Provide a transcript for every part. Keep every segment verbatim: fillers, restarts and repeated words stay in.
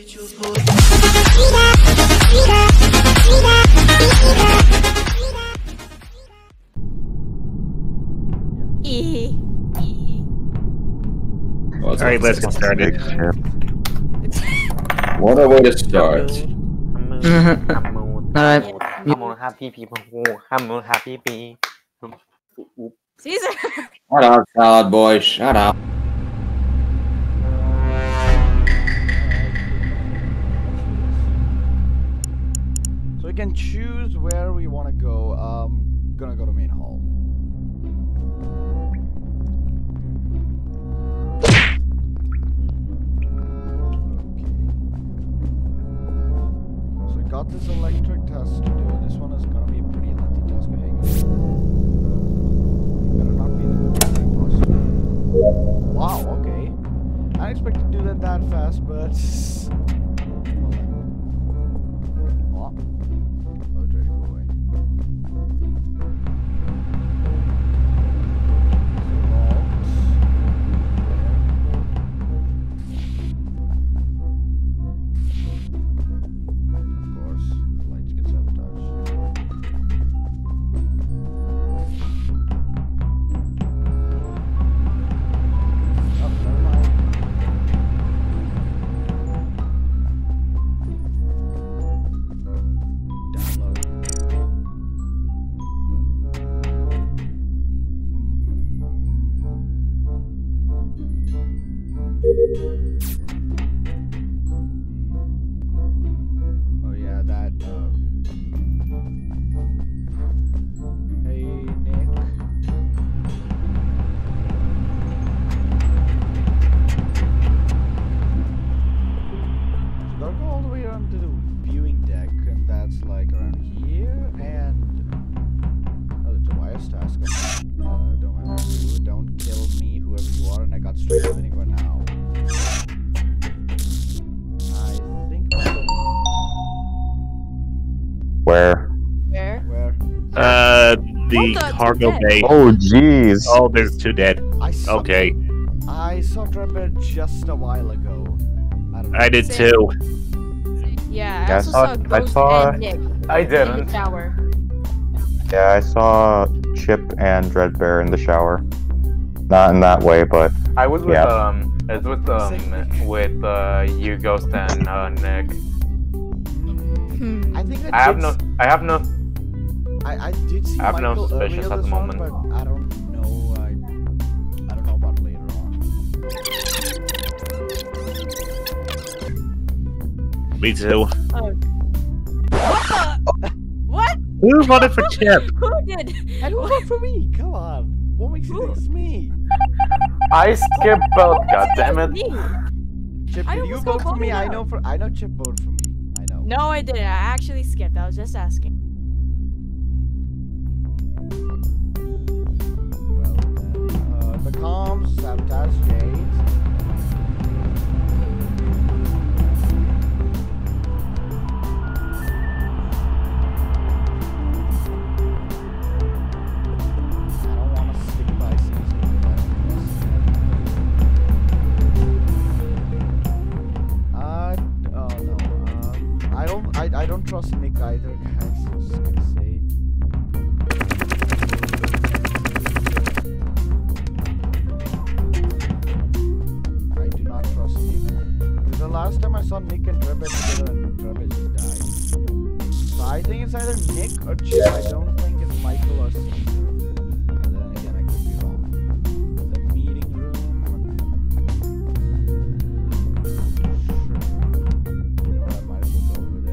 Well, all right, let's get started. What a way to start. Alright. I'm all happy people. I'm all happy people. Caesar! Shut up, salad boy. Shut up. So we can choose where we want to go. Um, gonna go to main hall. Got this electric test to do. This one is going to be a pretty lengthy task. Better not be the thing possible. Wow, okay. I didn't expect to do that that fast, but... Oh, oh dirty boy. Cargo bay. Oh jeez. Oh, there's two dead. I saw, okay. I saw Dreadbear just a while ago. I, don't know. I did Same. too. Same. Yeah, I, I also saw, saw Ghost I saw, and Nick. I didn't. In the shower. Yeah, I saw Chip and Dreadbear in the shower. Not in that way, but I was with yeah. um, I was with um, with uh, you, Ghost, and uh, Nick. Hmm. I think that I have no. I have no. I, I did see I have Michael no suspicions at the one, moment. But I don't know. I, I don't know about later on. Me too. Oh. What? The? What? Who voted for Chip? Who did? And who voted for me? Come on. What makes you think it's me? I skipped both. God damn it. Me? Chip, did you vote for me? I know for. I know Chip voted for me. I know. No, I didn't. I actually skipped. I was just asking. The comms, sabotage, Jade. I don't want to stick by Caesar. I, oh no, um, I don't, I, I don't trust Nick either, guys. I'm just gonna say. Last time I saw Nick and Dreadbear together and Dreadbear just died. So I think it's either Nick or Chip. I don't think it's Michael or Caesar. But then again, I could be wrong. The meeting room. Sure. You know what, I might as well go over God.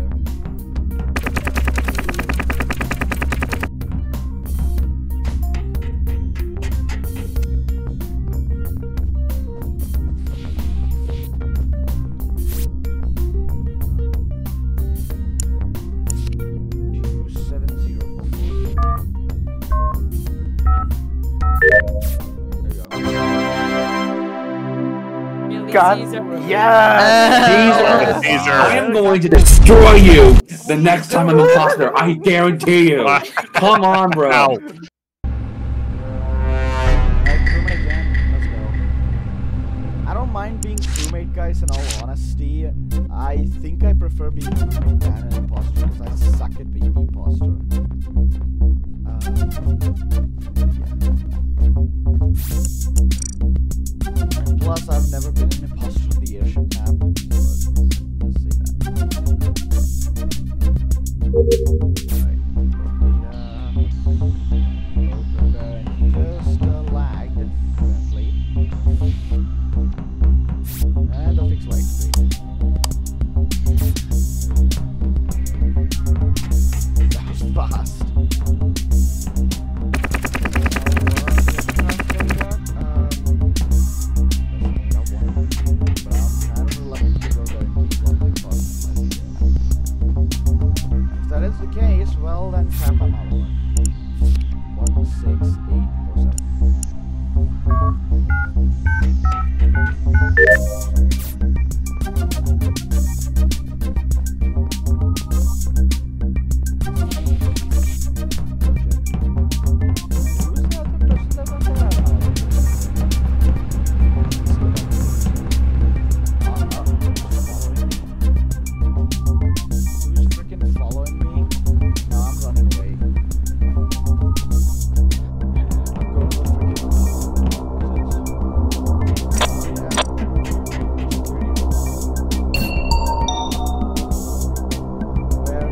Yeah, Caesar. Caesar. I am going to destroy you the next time I'm imposter. I guarantee you. Come on, bro. Ow. I don't mind being crewmate, guys, in all honesty, I think I prefer being an imposter because I suck at being an imposter. Um, yeah. Plus, I've never been an imposter on the Airship map, so let's say that.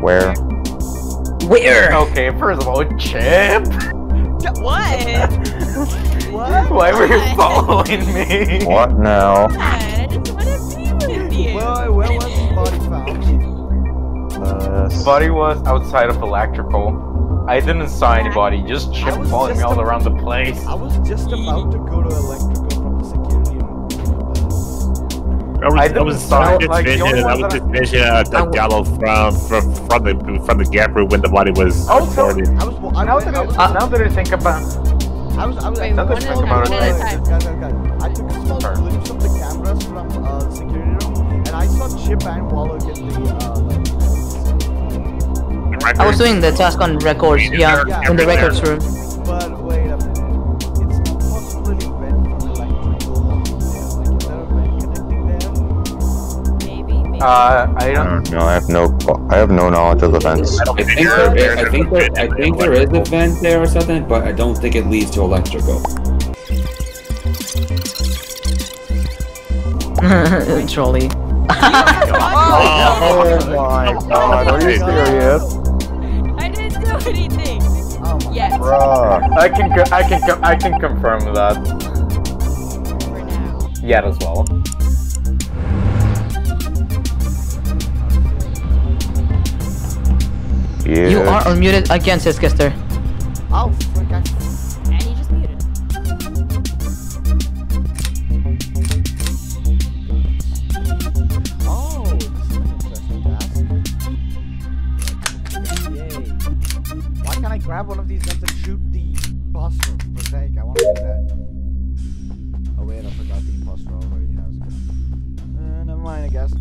Where? Where? Okay, first of all, Chip! What? What? Why were you following me? What now? I just want to be with you. Well, where was the body found? Uh, the body was outside of Electrical. I didn't saw anybody, just Chip following me all around the place. I was just about to go to Electrical from the security room. I was, I didn't I was saw it. Like, I was just vision at the gallow from from from the from the gap room when the body was reported. I was well, I now that I, I, I, now that I think about, I was I was now that I think about it. I took a small glimpse of the cameras from uh, the security room, and I saw Chip and Wallach in the. Uh, like, I was doing the task on records, yeah, yeah, yeah in the records room. But wait a minute. Uh, I don't know. I have no. I have no knowledge of events. I, I think there. there I think there. I think there is a vent there or something, but I don't think it leads to Electrical. Trolley. Oh my God! Are you serious? I didn't do anything. Yes. Bruh. I can. I can. I can confirm that. For now. Yeah, as well. Yeah. You are unmuted again, Sesscaster. Oh, forgot. And he just muted. Oh, this is an interesting task. Yay. Why can't I grab one of these guns and shoot the imposter? For sake, I want to do that. Oh wait, I forgot the imposter already has a gun. Uh, never mind, I guess.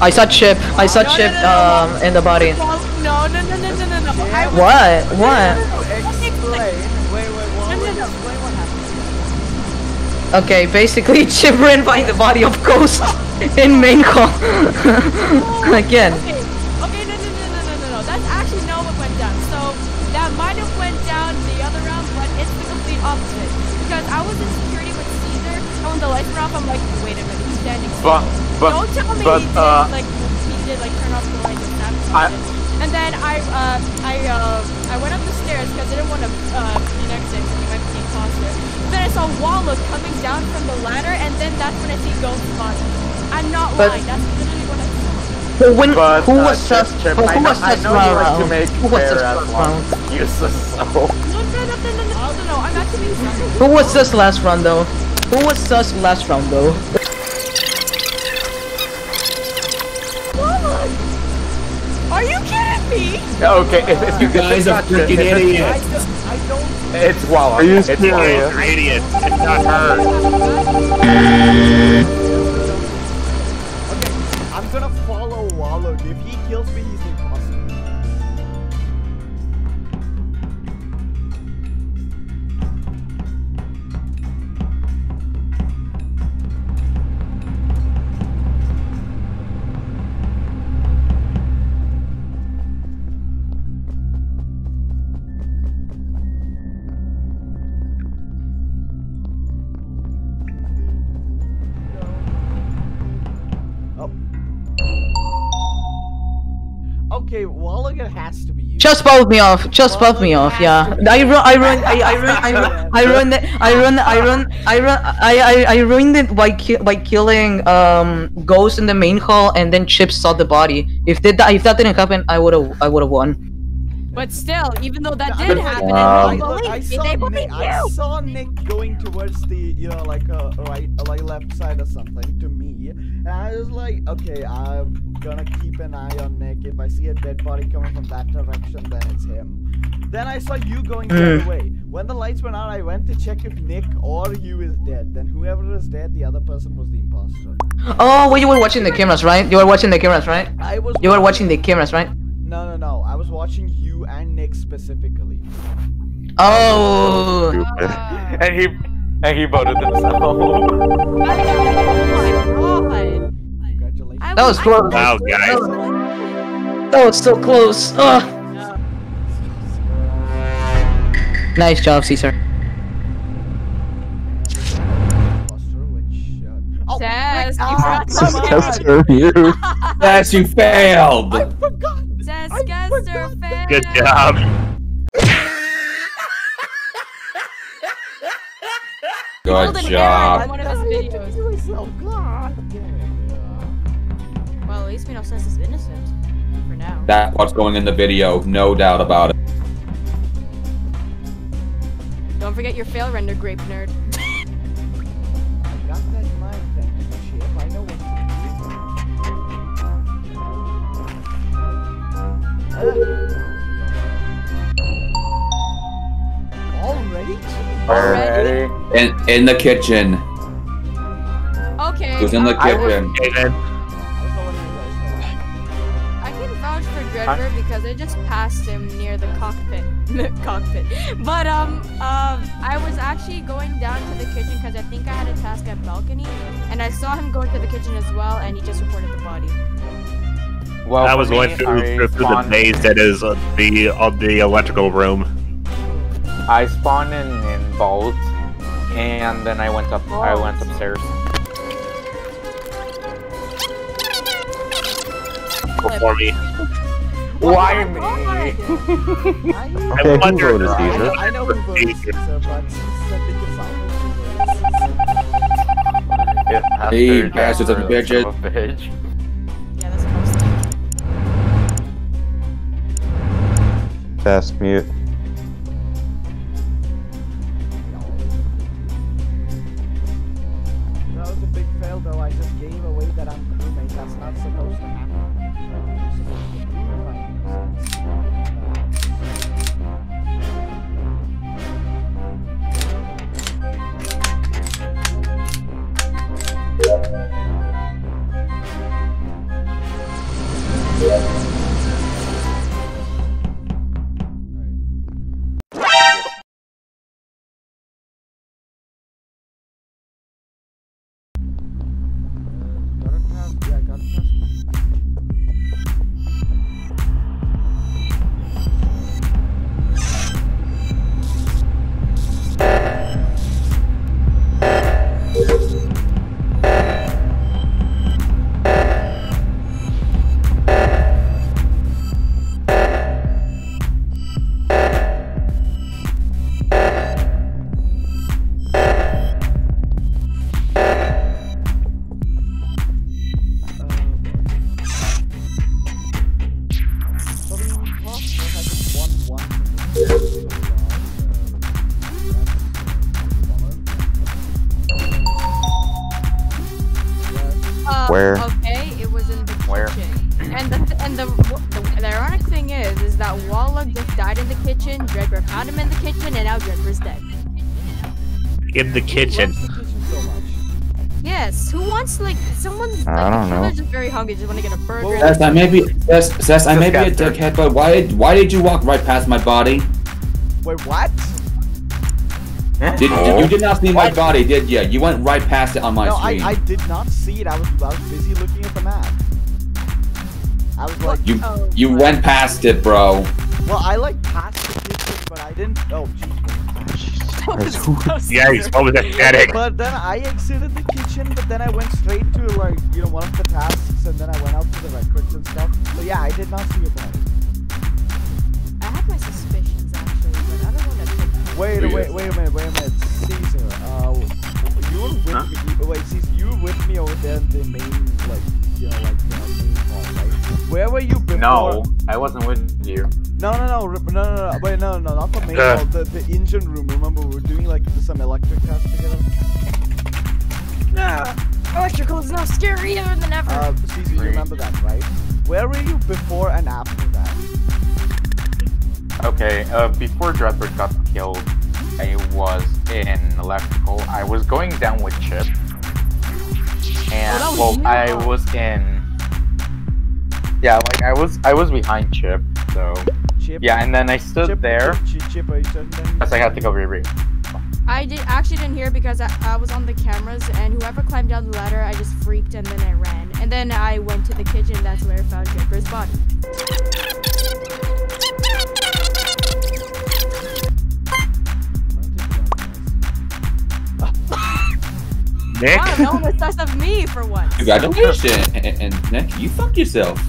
I saw Chip, I saw Chip um in the body. No, no, no, no, no, no, no. What? What? Okay, basically Chip ran by the body of Ghost in main call. Again. Okay, okay, no, no, no, no, no, no, no. That's actually not what went down. So that might have went down the other round, but it's the complete opposite. Because I was in security with Caesar on the light round, I'm like, wait a minute, he's standing still. But, Don't tell me but, he, did, uh, like, he did like turn off the lights and stuff. And then I uh, I uh, I went up the stairs because I didn't want to uh, connect it because he might be an imposter. Then I saw Wallach coming down from the ladder, and then that's when I see Ghost Rider. I'm not but, lying. That's literally what I saw. But when but, who uh, was Sess? Who was Sess? Who was useless. So. No, no, no, no, no, no, no, I'm actually being serious. Who was Sess last round though? Who was Sess last round though? Are you kidding me? Okay, if, if you guys are freaking idiots. I don't, I don't It's Wallach. Are you serious? It's Wallach. You're an idiot. It's not her. Okay, I'm gonna follow Wallach. If he kills me, he's impossible. Okay, Wallach has to be you. Just buff me off. Just buff me off. Yeah. I run. I run. I I run. I run. I run. I run. I run. I run. I I I ruined it by ki by killing um Ghost in the main hall, and then Chip saw the body. If that if that didn't happen, I would have I would have won. But still, even though that did happen, wow. I, look, I, saw they Nick, I saw Nick going towards the, you know, like a right, a, like left side or something to me, and I was like, okay, I'm gonna keep an eye on Nick. If I see a dead body coming from that direction, then it's him. Then I saw you going the other way. When the lights went out, I went to check if Nick or you is dead. Then whoever is dead, the other person was the imposter. Oh, well, you were watching the cameras, right? You were watching the cameras, right? I was. You were watching the cameras, right? No, no, no. I was watching you and Nick specifically. Oh! Stupid. Uh, and he and he voted himself. Oh my god! Congratulations. That was close. Wow, guys. That was so close. Uh. Yeah. Nice job, Caesar. Oh, Sess, you forgot to you. Sess, you failed. I forgot. Good job. Good job. One of his videos. Well, at least we know Sess is innocent for now. That's what's going in the video, no doubt about it. Don't forget your fail render, grape nerd. I got that in mind, thank you, Chip. I know what to do. Already? Already? In in the kitchen. Okay. Who's in the I kitchen? Was, I can vouch for Dreadbear huh? because I just passed him near the cockpit. cockpit. But um um uh, I was actually going down to the kitchen because I think I had a task at balcony, and I saw him going to the kitchen as well, and he just reported the body. Well, I was going me, through, through the maze that is uh, the of the electrical room. I spawned in, in vault, and then I went up. Oh. I went upstairs. Before me. Why me? I wonder who Caesar. I know who Caesar. Hey, bastards of bitches. Fast mute. That was a big fail though, I just gave away that I'm crewmate, that's not supposed to happen. that Wallach just died in the kitchen, Dreadbear found him in the kitchen, and now Dreadbear's dead. In the kitchen. Who loves the kitchen so much? Yes, who wants, like, someone's like, I don't know. Just very hungry, just want to get a burger. Sess, I may be, Sess, Sess, I may be a dickhead, but why, why did you walk right past my body? Wait, what? Did, oh. You did not see my body, did you? You went right past it on my no, screen. No, I, I did not see it. I was, I was busy looking at the map. I was like, you, oh, you right. went past it, bro. Well, I like passed the distance, but I didn't. Oh, Jesus. Yeah, he's probably pathetic. But then I exited the kitchen, but then I went straight to like you know one of the tasks, and then I went out to the records and stuff. So yeah, I did not see your body. I have my suspicions actually, but I don't want to. Wait, wait, wait a minute, wait a minute, Caesar, uh, you were with huh? me, wait, Caesar, you were with me over there in the main, like, you know, like, the main hall, right? Where were you before? No, I wasn't with you. No, no, no, no, no, no, wait, no, no, not the main uh. hall, the, the engine room, remember, we were doing, like, some electric tasks together? Nah, electrical is now scarier than ever. Uh, Caesar, you remember that, right? Where were you before and after that? Okay, uh, before Dreadbear got killed, I was in electrical. I was going down with Chip. And, well, I was in... Yeah, like, I was I was behind Chip, so... Chip? Yeah, and then I stood Chip, there. Chip, Chip, Chip, are you stood there? Yes, I had to go reread. I did, actually didn't hear because I, I was on the cameras, and whoever climbed down the ladder, I just freaked, and then I ran. And then I went to the kitchen, that's where I found Dreadbear's body. Nick? Wow, no one was sus of me for once. Congratulations, and, and Nick, you fucked yourself.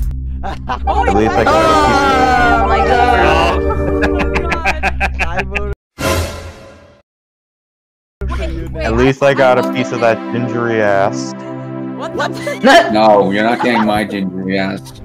oh, my oh, my oh my god! Oh my god! I voted. Wait, wait, At least I, I got I a piece of that gingery ass. What? What? No, you're not getting my gingery ass.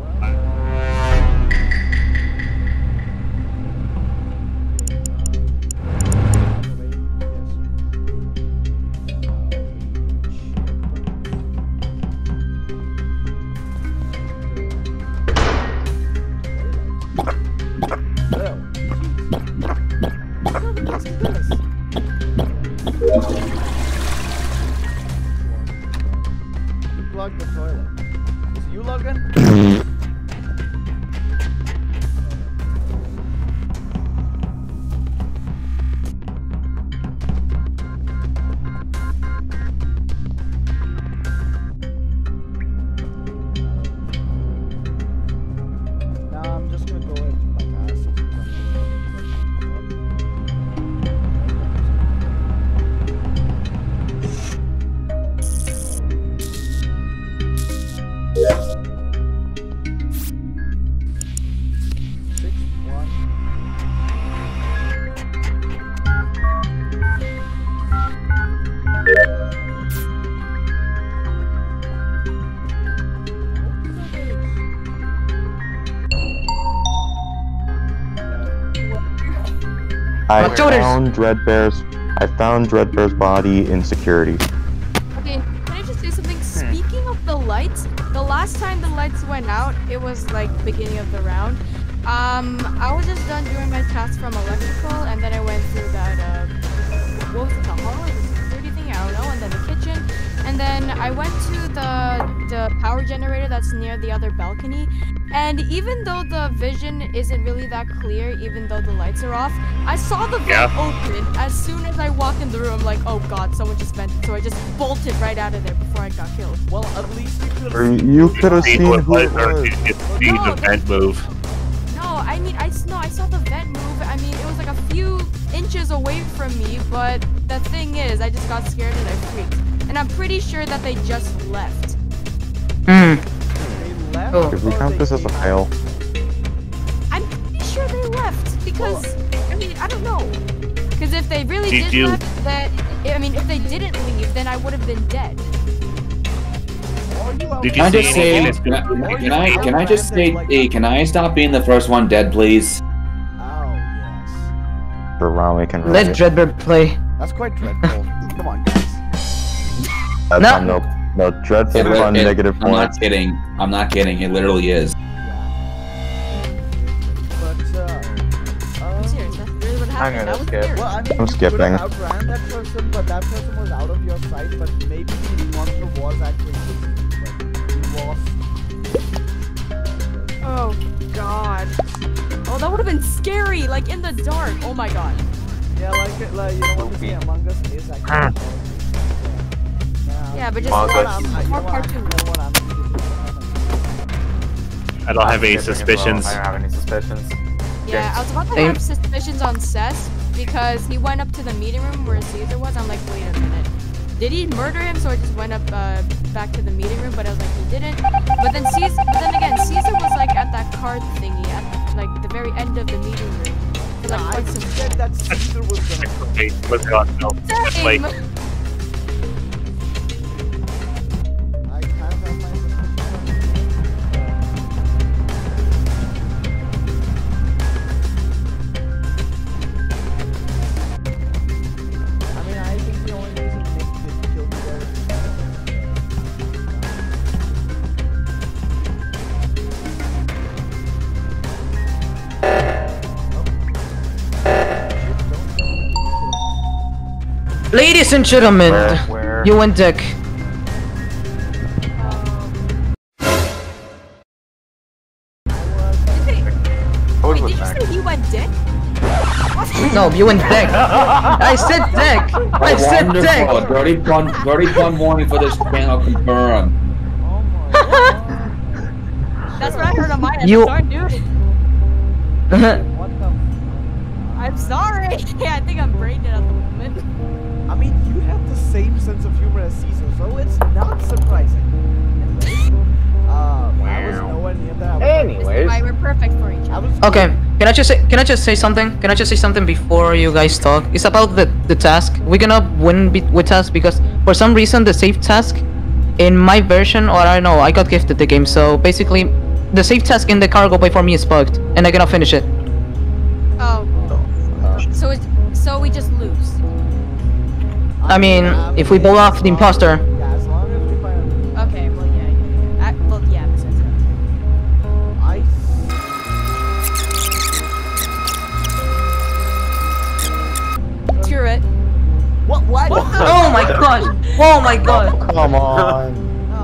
I found Dreadbear's. I found Dreadbear's body in security. Okay, can I just say something? Hmm. Speaking of the lights, the last time the lights went out, it was like beginning of the round. Um, I was just done doing my task from electrical, and then I went through that uh, what was it, the hall, the security thing? I don't know. And then the kitchen, and then I went to the the power generator that's near the other balcony. And even though the vision isn't really that clear, even though the lights are off, I saw the yeah. door open. As soon as I walked in the room, I'm like, oh god, someone just vented. So I just bolted right out of there before I got killed. Well, at least you could have seen who it was. You could have seen the vent move. No, I mean, I, no, I saw the vent move. I mean, it was like a few inches away from me, but the thing is, I just got scared and I freaked. And I'm pretty sure that they just left. Hmm. Oh. Did we count this as a fail? I'm pretty sure they left because I mean I don't know. Because if they really did, did left, that I mean if they didn't leave, then I would have been dead. Did you can I just say? Can I, can I can I just say? Hey, can I stop being the first one dead, please? Oh yes. For Rami can let Dreadbear play. That's quite dreadful. Come on, guys. That's no. Nope. No, Dreadful it, on it, negative I'm points. I'm not kidding. I'm not kidding. It literally is. Yeah. But, uh, I'm gonna skip. Well, I mean, I'm skipping. You could have outran that person, but that person was out of your sight, but maybe the monster was actually was. Oh god. Oh, that would have been scary, like in the dark. Oh my god. Yeah, like, like you know what this game Among Us is actually. Ah. Yeah. yeah, but just Among Us. More part two. I don't have any suspicions. I don't have any suspicions. Yeah, I was about to Same. have suspicions on Sess because he went up to the meeting room where Caesar was. I'm like, wait a minute. Did he murder him? So I just went up uh, back to the meeting room, but I was like, he didn't. But then Caesar, but then again, Caesar was like at that card thingy at like the very end of the meeting room. Like, nah, I said that Caesar was gonna Hey, let's go. No. That's like... Ladies and gentlemen, where, where? you and Dick. Um, Wait, did you say he went Dick? No, you and Dick. I said Dick. Oh, I said Dick. Dirty pun, dirty pun warning for this panel confirmed. Oh my god. That's what I heard on my end. You... Sorry, dude. What the? I'm sorry. Yeah, I think I'm brain dead at the moment. I mean, you have the same sense of humor as Caesar, so it's not surprising. uh, wow. I was nowhere near that. Anyways, why we're perfect for each other. Okay, can I just say? Can I just say something? Can I just say something before you guys talk? It's about the the task. We're gonna win be with task because for some reason the save task, in my version, or I don't know, I got gifted the game. So basically, the save task in the cargo bay for me is bugged, and I cannot finish it. Oh. Uh, so it's so we just lose. I mean, yeah, if we pull off the imposter. Yeah, as long as we find him. Okay, well, yeah, yeah, yeah. I, well, yeah, this is it. Cure it. What? What? What? Oh my gosh! Oh my god! Come on! Oh,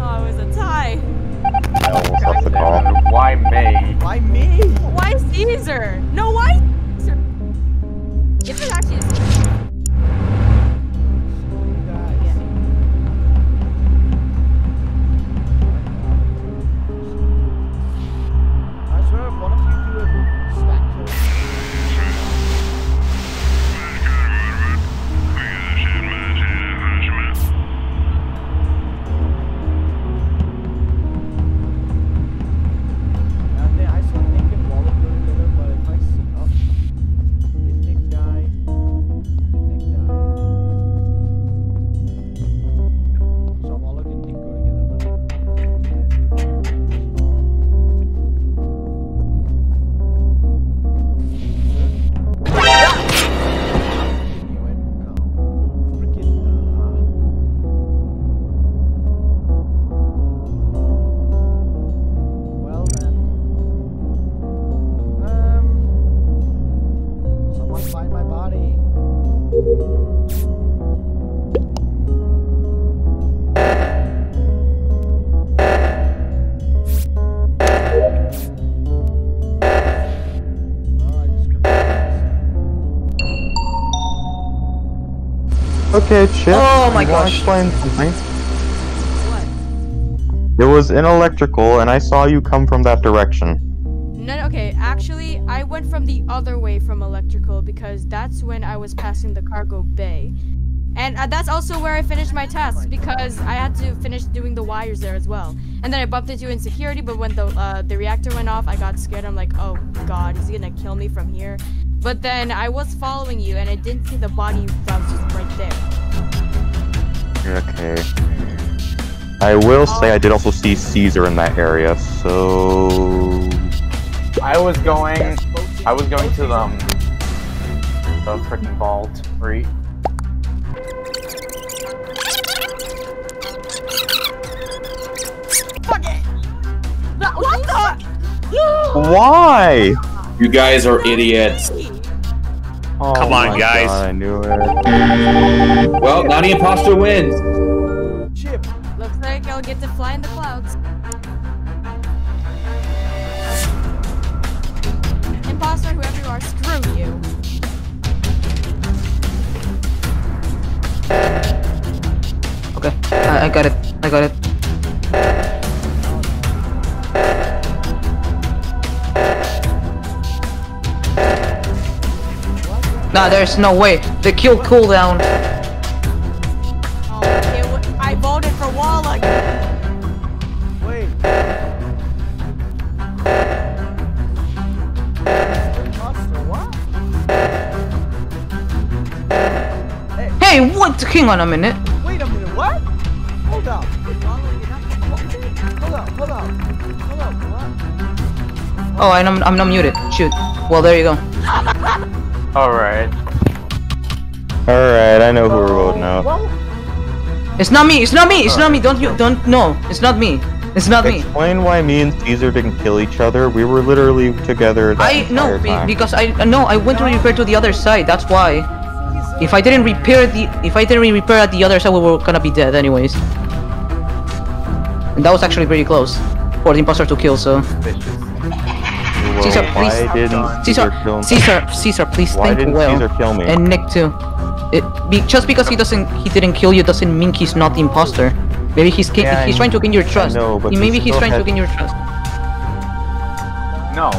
oh it was a tie. I almost left the call. Why me? Why me? Why Caesar? No, why Caesar? If it actually is. Okay, Chip. Oh my gosh. What? It was in electrical, and I saw you come from that direction. No, okay. Actually, I went from the other way from electrical because that's when I was passing the cargo bay, and uh, that's also where I finished my tasks because I had to finish doing the wires there as well. And then I bumped into insecurity, but when the uh, the reactor went off, I got scared. I'm like, oh god, is he gonna kill me from here? But then I was following you, and I didn't see the body that was just right there. Okay. I will oh. say I did also see Caesar in that area, so I was going, I was going to the, um, the frickin' vault, right? Fuck it! What the? Why? You guys are idiots. Oh, come on, guys. God, I knew it. Well, now the imposter wins. Chip. Looks like I'll get to fly in the clouds. Imposter, whoever you are, screw you. Okay, uh, I got it. I got it. Nah, there's no way. The kill cooldown. Oh, it I voted for Wallach. Wait. What? Hey, what? Hang on a minute. Wait a minute. What? Hold up. Hold up. Hold up. Hold up. What? Oh, and I'm I'm not muted. Shoot. Well, there you go. Alright. Alright, I know who we're voting out. It's not me, it's not me, it's not me, don't you, don't, no, it's not me. It's not me. Explain why me and Caesar didn't kill each other, we were literally together that I, no, time. because I, no, I went to repair to the other side, that's why. If I didn't repair the, if I didn't repair at the other side, we were gonna be dead anyways. And that was actually pretty close for the imposter to kill, so. Caesar, please. Why didn't Caesar, Caesar, kill me? Caesar, Caesar, please Why think didn't well. Caesar kill me? And Nick too. It, be, just because he doesn't, he didn't kill you doesn't mean he's not the imposter. Maybe he's yeah, he's I trying to gain your trust. No, but he, maybe he's trying had... to gain your trust. No.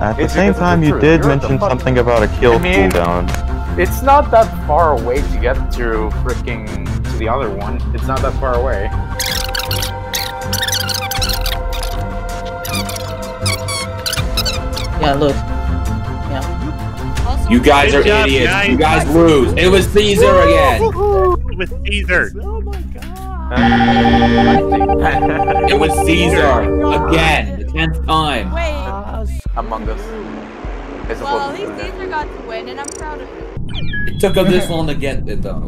At the it's same time, the you did You're mention something about a kill I mean, cooldown. It's not that far away to get to freaking to the other one. It's not that far away. Yeah, look. Yeah. You guys are job, idiots. Guys. You guys lose. It was Caesar again. It was Caesar. Oh my god. It was Caesar again. The tenth time. Wait. Among Us. It's well, at least Caesar got to win, and I'm proud of him. It took him this long to get it, though.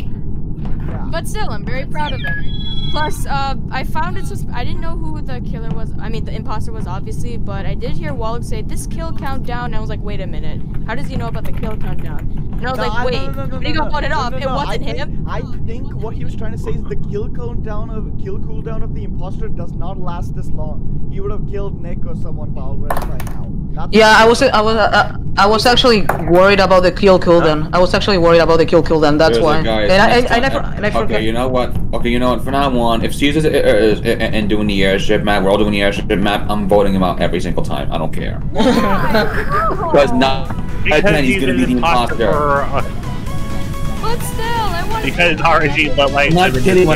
But still, I'm very proud of him. Plus, uh, I found it sus- I didn't know who the killer was. I mean, the imposter was obviously, but I did hear Wallach say this kill countdown, and I was like, wait a minute, how does he know about the kill countdown? And I was no, like, wait, no, no, no, when he got voted off, it wasn't I him. Think, I think what he was trying to say is the kill countdown of kill cooldown of the imposter does not last this long. He would have killed Nick or someone already right now. That's yeah, I was, I was, uh, I was actually worried about the kill cooldown. I was actually worried about the kill cooldown. That's There's why. And I, I, I never, I never. Okay, forgot. you know what? Okay, you know what? From now on, if Caesar's uh, and doing the airship map, we're all doing the airship map. I'm voting him out every single time. I don't care. because not. Because then he's, he's gonna be the imposter. But still, I want. Because R N G, but like.